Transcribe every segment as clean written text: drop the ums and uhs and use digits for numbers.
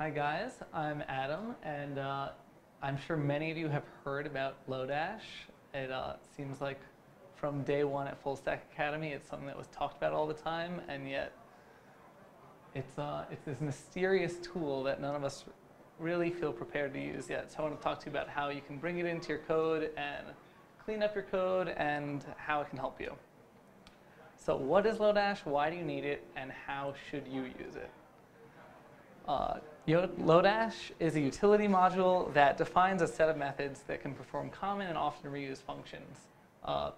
Hi guys, I'm Adam, and I'm sure many of you have heard about Lodash. It seems like from day one at Full Stack Academy, it's something that was talked about all the time, and yet it's this mysterious tool that none of us really feel prepared to use yet. So I want to talk to you about how you can bring it into your code and clean up your code and how it can help you. So what is Lodash, why do you need it, and how should you use it? Lodash is a utility module that defines a set of methods that can perform common and often reused functions.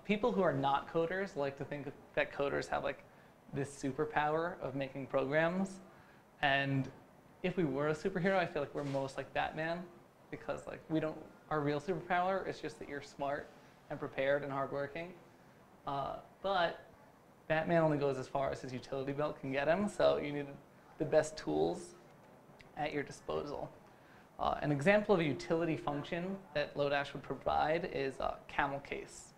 People who are not coders like to think that coders have like this superpower of making programs, and if we were a superhero, I feel like we're most like Batman, because like our real superpower is just that you're smart and prepared and hardworking. But Batman only goes as far as his utility belt can get him, so you need the best tools at your disposal. An example of a utility function that Lodash would provide is camelCase.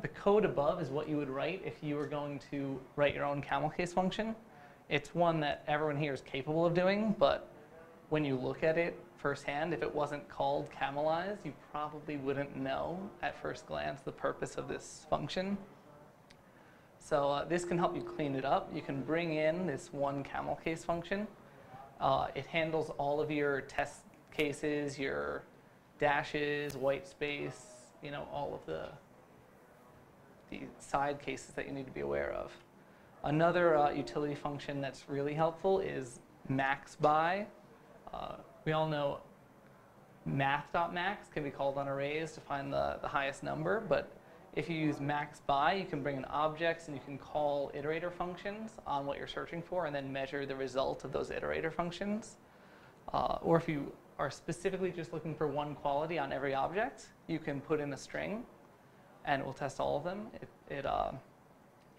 The code above is what you would write if you were going to write your own camelCase function. It's one that everyone here is capable of doing, but when you look at it firsthand, if it wasn't called camelize, you probably wouldn't know at first glance the purpose of this function. So this can help you clean it up. You can bring in this one camelCase function. It handles all of your test cases, your dashes, white space, you know, all of the side cases that you need to be aware of. Another utility function that's really helpful is maxBy. We all know math.max can be called on arrays to find the highest number, but if you use maxBy, you can bring in objects and you can call iterator functions on what you're searching for and then measure the result of those iterator functions. Or if you are specifically just looking for one quality on every object, you can put in a string and it will test all of them. It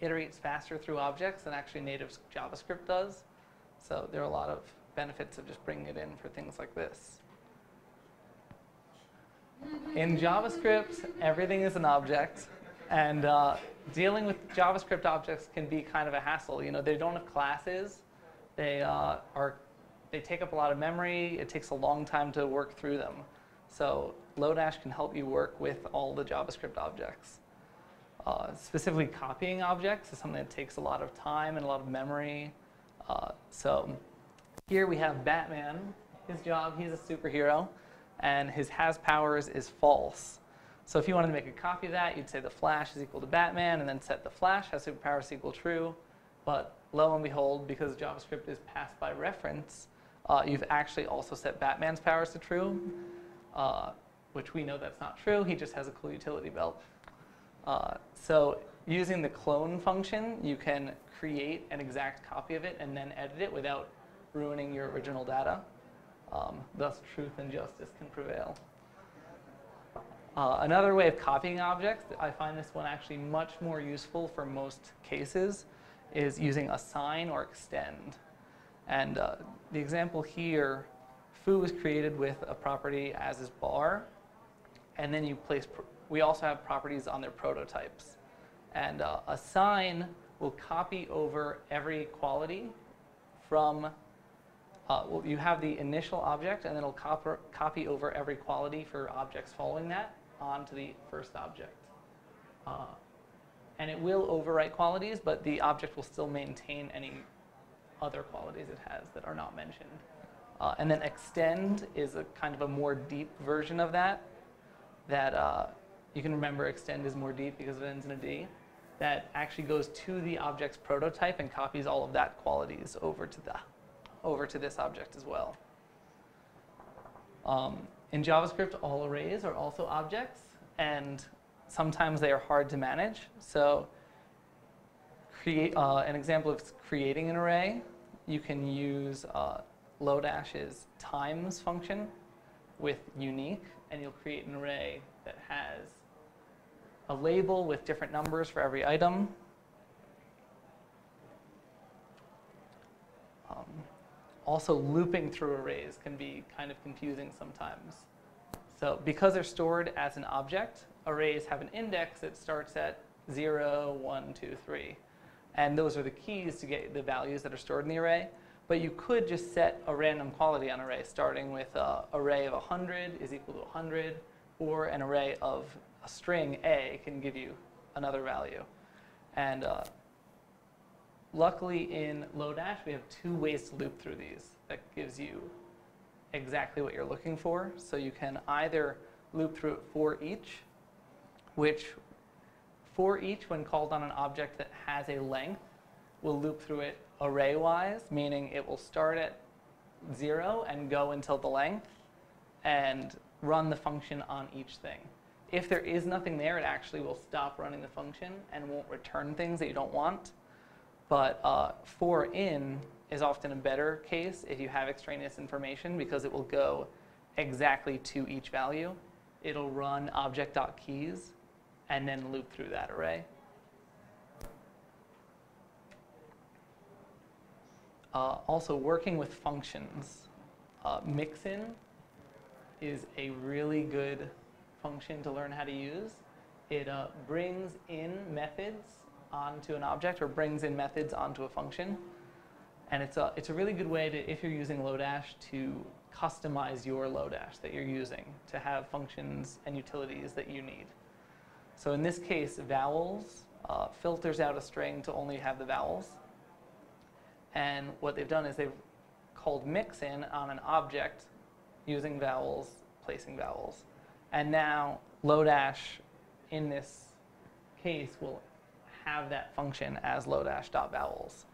iterates faster through objects than actually native JavaScript does. So there are a lot of benefits of just bringing it in for things like this. In JavaScript, everything is an object, and dealing with JavaScript objects can be kind of a hassle. You know, they don't have classes. They take up a lot of memory. It takes a long time to work through them. So Lodash can help you work with all the JavaScript objects. Specifically, copying objects is something that takes a lot of time and a lot of memory. So here we have Batman. His job, he's a superhero, and his has powers is false. So if you wanted to make a copy of that, you'd say the Flash is equal to Batman, and then set the Flash has superpowers equal true. But lo and behold, because JavaScript is passed by reference, you've actually also set Batman's powers to true, which we know that's not true. He just has a cool utility belt. So using the clone function, you can create an exact copy of it and then edit it without ruining your original data. Thus, truth and justice can prevail. Another way of copying objects, I find this one actually much more useful for most cases, is using assign or extend. And the example here, foo is created with a property as is bar, and then you place, we also have properties on their prototypes. And assign will copy over every quality from well, you have the initial object, and then it'll copy over every quality for objects following that onto the first object. And it will overwrite qualities, but the object will still maintain any other qualities it has that are not mentioned. And then extend is a kind of a more deep version of that, you can remember extend is more deep because it ends in a D, that actually goes to the object's prototype and copies all of that qualities over to the this object as well. In JavaScript, all arrays are also objects, and sometimes they are hard to manage. So an example of creating an array, you can use Lodash's times function with uniq, and you'll create an array that has a label with different numbers for every item. Also, looping through arrays can be kind of confusing sometimes. So because they're stored as an object, arrays have an index that starts at 0, 1, 2, 3. And those are the keys to get the values that are stored in the array. But you could just set a random quality on array, starting with an array of 100 is equal to 100, or an array of a string A can give you another value. And luckily in Lodash, we have two ways to loop through these. That gives you exactly what you're looking for. So you can either loop through it for each, which for each, when called on an object that has a length, will loop through it array-wise, meaning it will start at 0 and go until the length and run the function on each thing. If there is nothing there, it actually will stop running the function and won't return things that you don't want. But forIn is often a better case if you have extraneous information, because it will go exactly to each value. It'll run object.keys and then loop through that array. Also, working with functions. Mixin is a really good function to learn how to use. It brings in methods onto an object, or brings in methods onto a function. And it's a really good way to, if you're using Lodash, to customize your Lodash that you're using to have functions and utilities that you need. So in this case, vowels filters out a string to only have the vowels. And what they've done is they've called mixin on an object using vowels, placing vowels. And now Lodash, in this case, will have that function as Lodash.vowels.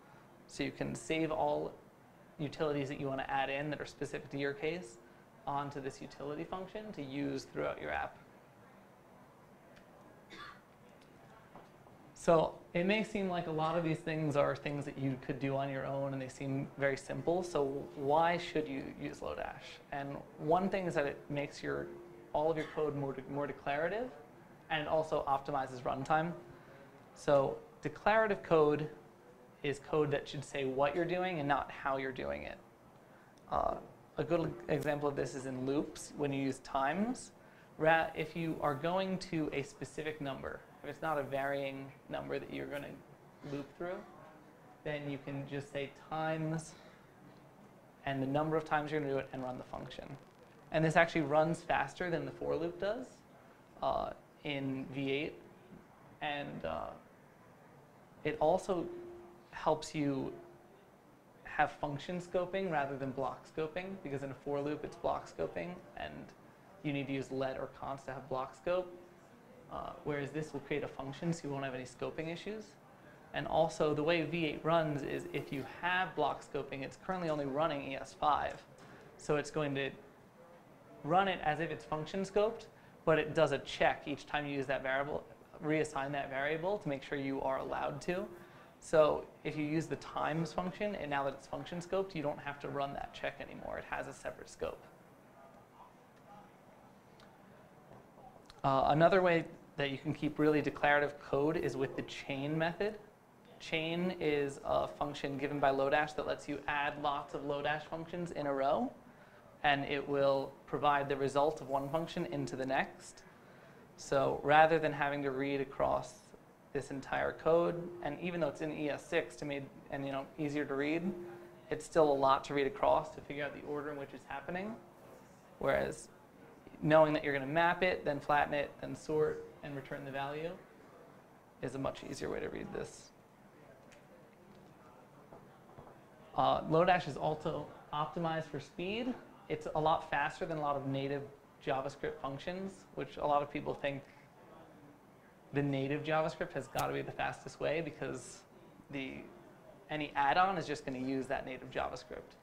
So you can save all utilities that you want to add in that are specific to your case onto this utility function to use throughout your app. So it may seem like a lot of these things are things that you could do on your own, and they seem very simple. So why should you use Lodash? And one thing is that it makes all of your code more declarative, and it also optimizes runtime. So declarative code is code that should say what you're doing and not how you're doing it. A good example of this is in loops when you use times. If you are going to a specific number, if it's not a varying number that you're going to loop through, then you can just say times and the number of times you're going to do it and run the function. And this actually runs faster than the for loop does in V8. And it also helps you have function scoping rather than block scoping, because in a for loop it's block scoping, and you need to use let or const to have block scope, whereas this will create a function, so you won't have any scoping issues. And also, the way V8 runs is if you have block scoping, it's currently only running ES5. So it's going to run it as if it's function scoped, but it does a check each time you use that variable, reassign that variable to make sure you are allowed to. So if you use the times function, and now that it's function scoped, you don't have to run that check anymore. It has a separate scope. Another way that you can keep really declarative code is with the chain method. Chain is a function given by Lodash that lets you add lots of Lodash functions in a row, and it will provide the result of one function into the next. So rather than having to read across this entire code, and even though it's in ES6 to make and easier to read, it's still a lot to read across to figure out the order in which it's happening. Whereas knowing that you're going to map it, then flatten it, then sort, and return the value is a much easier way to read this. Lodash is also optimized for speed. It's a lot faster than a lot of native JavaScript functions, which a lot of people think the native JavaScript has got to be the fastest way, because any add-on is just going to use that native JavaScript.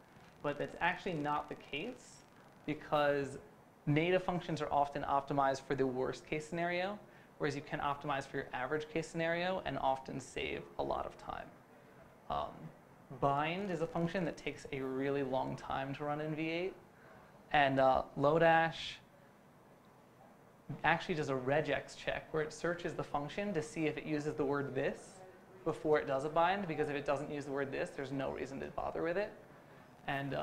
But that's actually not the case, because native functions are often optimized for the worst case scenario, whereas you can optimize for your average case scenario and often save a lot of time. Bind is a function that takes a really long time to run in V8. And Lodash actually does a regex check, where it searches the function to see if it uses the word this before it does a bind, because if it doesn't use the word this, there's no reason to bother with it. And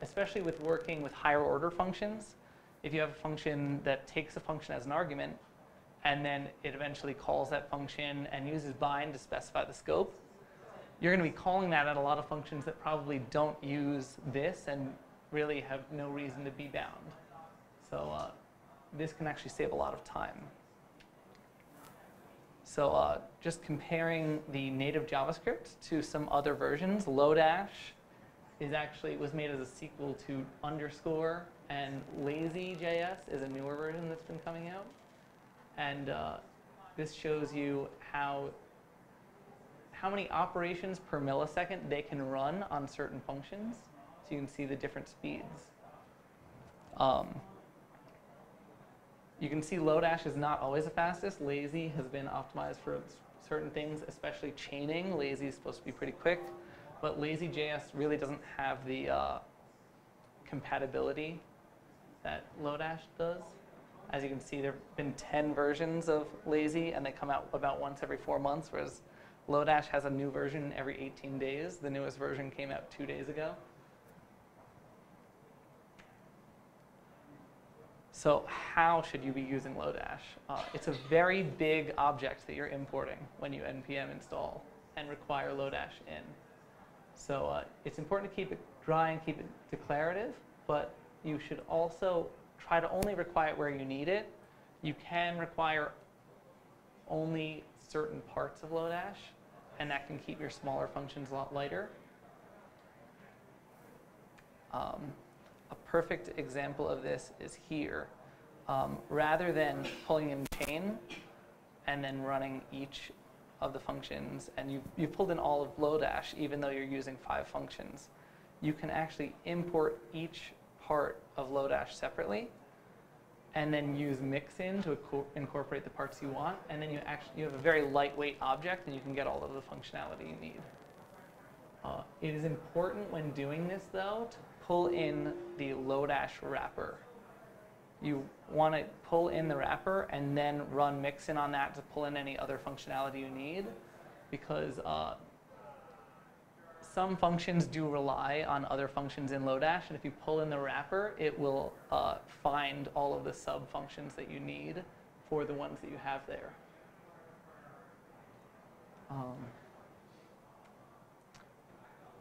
especially with working with higher order functions, if you have a function that takes a function as an argument, and then it eventually calls that function and uses bind to specify the scope, you're going to be calling that at a lot of functions that probably don't use this and really have no reason to be bound. So this can actually save a lot of time. So just comparing the native JavaScript to some other versions, Lodash was made as a sequel to underscore, and LazyJS is a newer version that's been coming out. And this shows you how many operations per millisecond they can run on certain functions. So you can see the different speeds. You can see Lodash is not always the fastest. Lazy has been optimized for certain things, especially chaining. Lazy is supposed to be pretty quick, but LazyJS really doesn't have the compatibility that Lodash does. As you can see, there have been 10 versions of Lazy, and they come out about once every 4 months, whereas Lodash has a new version every 18 days. The newest version came out 2 days ago. So how should you be using Lodash? It's a very big object that you're importing when you npm install and require Lodash in. So it's important to keep it dry and keep it declarative, but you should also try to only require it where you need it. You can require only certain parts of Lodash, and that can keep your smaller functions a lot lighter. A perfect example of this is here. Rather than pulling in chain and then running each of the functions, and you've pulled in all of Lodash even though you're using 5 functions, you can actually import each part of Lodash separately and then use mixin to incorporate the parts you want, and then you have a very lightweight object and you can get all of the functionality you need. It is important when doing this, though, to pull in the Lodash wrapper. You want to pull in the wrapper and then run mixin on that to pull in any other functionality you need, because some functions do rely on other functions in Lodash, and if you pull in the wrapper, it will find all of the sub functions that you need for the ones that you have there.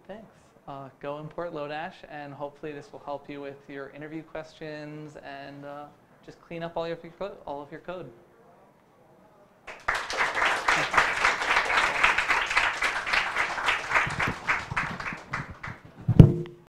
Thanks. Go import Lodash, and hopefully this will help you with your interview questions and just clean up all of your code.